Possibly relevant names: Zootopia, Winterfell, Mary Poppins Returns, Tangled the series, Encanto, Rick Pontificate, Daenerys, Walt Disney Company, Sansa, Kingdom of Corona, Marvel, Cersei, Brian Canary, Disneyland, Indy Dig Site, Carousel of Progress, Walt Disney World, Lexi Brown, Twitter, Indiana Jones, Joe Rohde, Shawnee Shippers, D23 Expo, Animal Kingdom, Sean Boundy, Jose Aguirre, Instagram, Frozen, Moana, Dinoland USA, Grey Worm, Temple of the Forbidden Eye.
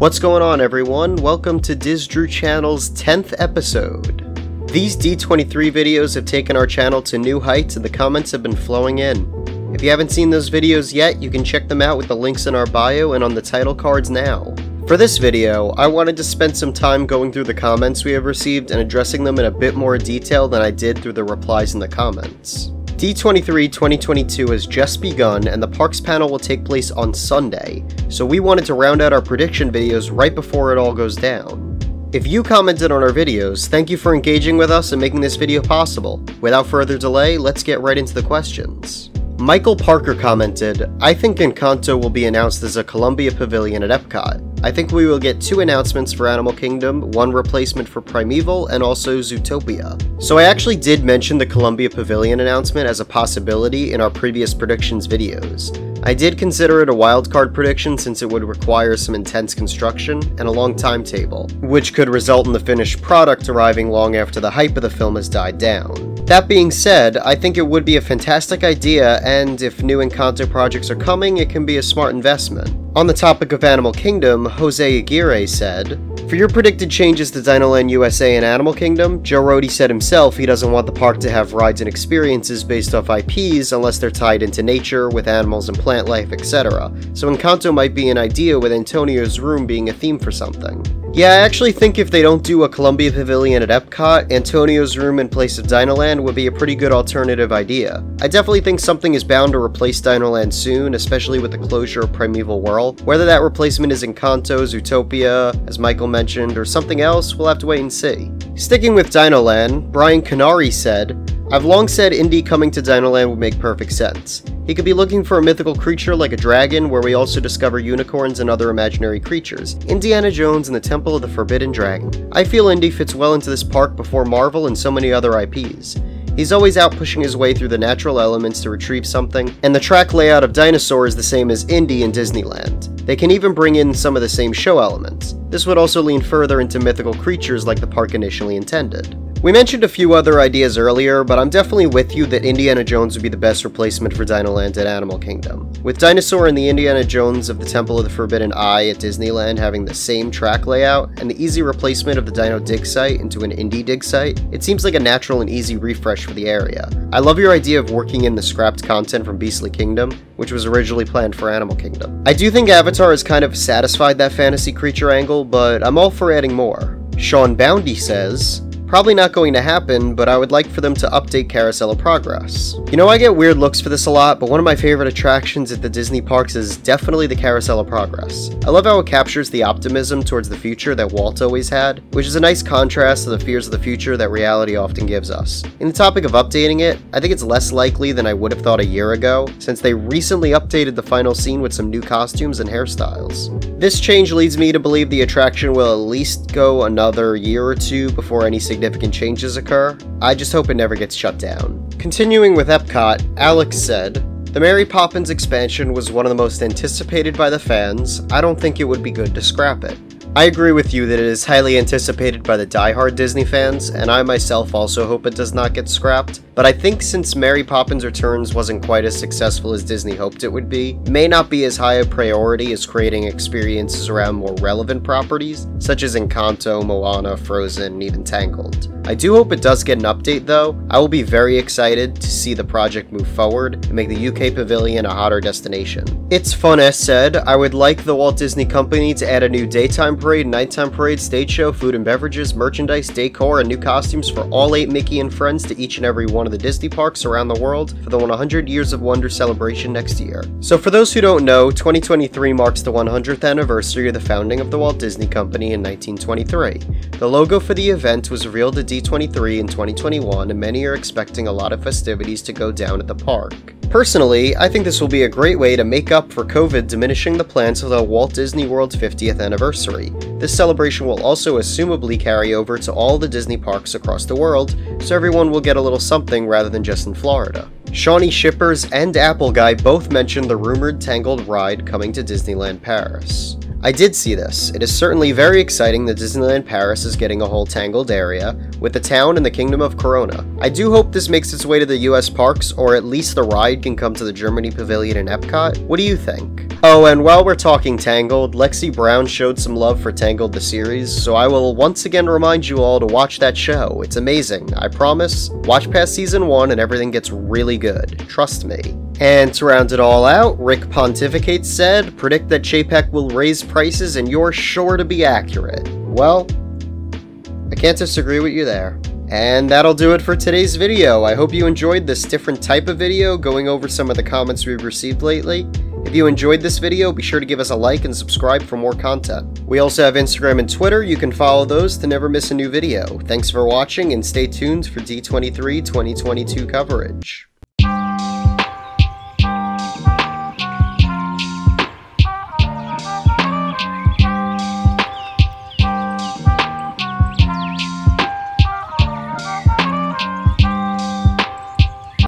What's going on, everyone? Welcome to DisDrew Channel's 10th episode. These D23 videos have taken our channel to new heights and the comments have been flowing in. If you haven't seen those videos yet, you can check them out with the links in our bio and on the title cards now. For this video, I wanted to spend some time going through the comments we have received and addressing them in a bit more detail than I did through the replies in the comments. D23 2022 has just begun and the parks panel will take place on Sunday, so we wanted to round out our prediction videos right before it all goes down. If you commented on our videos, thank you for engaging with us and making this video possible. Without further delay, let's get right into the questions. Michael Parker commented, "I think Encanto will be announced as a Columbia Pavilion at Epcot. I think we will get two announcements for Animal Kingdom, one replacement for Primeval, and also Zootopia." So I actually did mention the Columbia Pavilion announcement as a possibility in our previous predictions videos. I did consider it a wildcard prediction since it would require some intense construction and a long timetable, which could result in the finished product arriving long after the hype of the film has died down. That being said, I think it would be a fantastic idea, and if new Encanto projects are coming, it can be a smart investment. On the topic of Animal Kingdom, Jose Aguirre said, "For your predicted changes to Dinoland USA and Animal Kingdom, Joe Rohde said himself he doesn't want the park to have rides and experiences based off IPs unless they're tied into nature, with animals and plant life, etc. So Encanto might be an idea, with Antonio's room being a theme for something." Yeah, I actually think if they don't do a Columbia Pavilion at Epcot, Antonio's room in place of Dinoland would be a pretty good alternative idea. I definitely think something is bound to replace Dinoland soon, especially with the closure of Primeval World. Whether that replacement is Encanto, Zootopia, as Michael mentioned, or something else, we'll have to wait and see. Sticking with Dinoland, Brian Canary said, "I've long said Indy coming to Dinoland would make perfect sense. He could be looking for a mythical creature like a dragon, where we also discover unicorns and other imaginary creatures. Indiana Jones and the Temple of the Forbidden Dragon. I feel Indy fits well into this park before Marvel and so many other IPs. He's always out pushing his way through the natural elements to retrieve something, and the track layout of Dinosaur is the same as Indy in Disneyland. They can even bring in some of the same show elements. This would also lean further into mythical creatures like the park initially intended." We mentioned a few other ideas earlier, but I'm definitely with you that Indiana Jones would be the best replacement for Dinoland at Animal Kingdom. With Dinosaur and the Indiana Jones of the Temple of the Forbidden Eye at Disneyland having the same track layout, and the easy replacement of the Dino Dig Site into an Indy Dig Site, it seems like a natural and easy refresh for the area. I love your idea of working in the scrapped content from Beastly Kingdom, which was originally planned for Animal Kingdom. I do think Avatar has kind of satisfied that fantasy creature angle, but I'm all for adding more. Sean Boundy says, "Probably not going to happen, but I would like for them to update Carousel of Progress. You know, I get weird looks for this a lot, but one of my favorite attractions at the Disney parks is definitely the Carousel of Progress. I love how it captures the optimism towards the future that Walt always had, which is a nice contrast to the fears of the future that reality often gives us. In the topic of updating it, I think it's less likely than I would have thought a year ago, since they recently updated the final scene with some new costumes and hairstyles. This change leads me to believe the attraction will at least go another year or two before any significant changes occur. I just hope it never gets shut down." Continuing with Epcot, Alex said, "The Mary Poppins expansion was one of the most anticipated by the fans. I don't think it would be good to scrap it." I agree with you that it is highly anticipated by the diehard Disney fans, and I myself also hope it does not get scrapped, but I think since Mary Poppins Returns wasn't quite as successful as Disney hoped it would be, may not be as high a priority as creating experiences around more relevant properties, such as Encanto, Moana, Frozen, and even Tangled. I do hope it does get an update though. I will be very excited to see the project move forward and make the UK Pavilion a hotter destination. It's Funes said, "I would like the Walt Disney Company to add a new daytime parade, nighttime parade, stage show, food and beverages, merchandise, decor, and new costumes for all 8 Mickey and friends to each and every one of the Disney parks around the world for the 100 Years of Wonder celebration next year." So for those who don't know, 2023 marks the 100th anniversary of the founding of the Walt Disney Company in 1923. The logo for the event was revealed at D23 in 2021, and many are expecting a lot of festivities to go down at the park. Personally, I think this will be a great way to make up for COVID diminishing the plans for the Walt Disney World's 50th anniversary. This celebration will also assumably carry over to all the Disney parks across the world, so everyone will get a little something rather than just in Florida. Shawnee Shippers and Apple Guy both mentioned the rumored Tangled ride coming to Disneyland Paris. I did see this. It is certainly very exciting that Disneyland Paris is getting a whole Tangled area, with the town and the Kingdom of Corona. I do hope this makes its way to the US parks, or at least the ride can come to the Germany Pavilion in Epcot. What do you think? Oh, and while we're talking Tangled, Lexi Brown showed some love for Tangled the series, so I will once again remind you all to watch that show. It's amazing, I promise. Watch past season 1 and everything gets really good. Trust me. And to round it all out, Rick Pontificate said, predict that JPEG will raise prices and you're sure to be accurate. Well, I can't disagree with you there. And that'll do it for today's video. I hope you enjoyed this different type of video, going over some of the comments we've received lately. If you enjoyed this video, be sure to give us a like and subscribe for more content. We also have Instagram and Twitter. You can follow those to never miss a new video. Thanks for watching and stay tuned for D23 2022 coverage.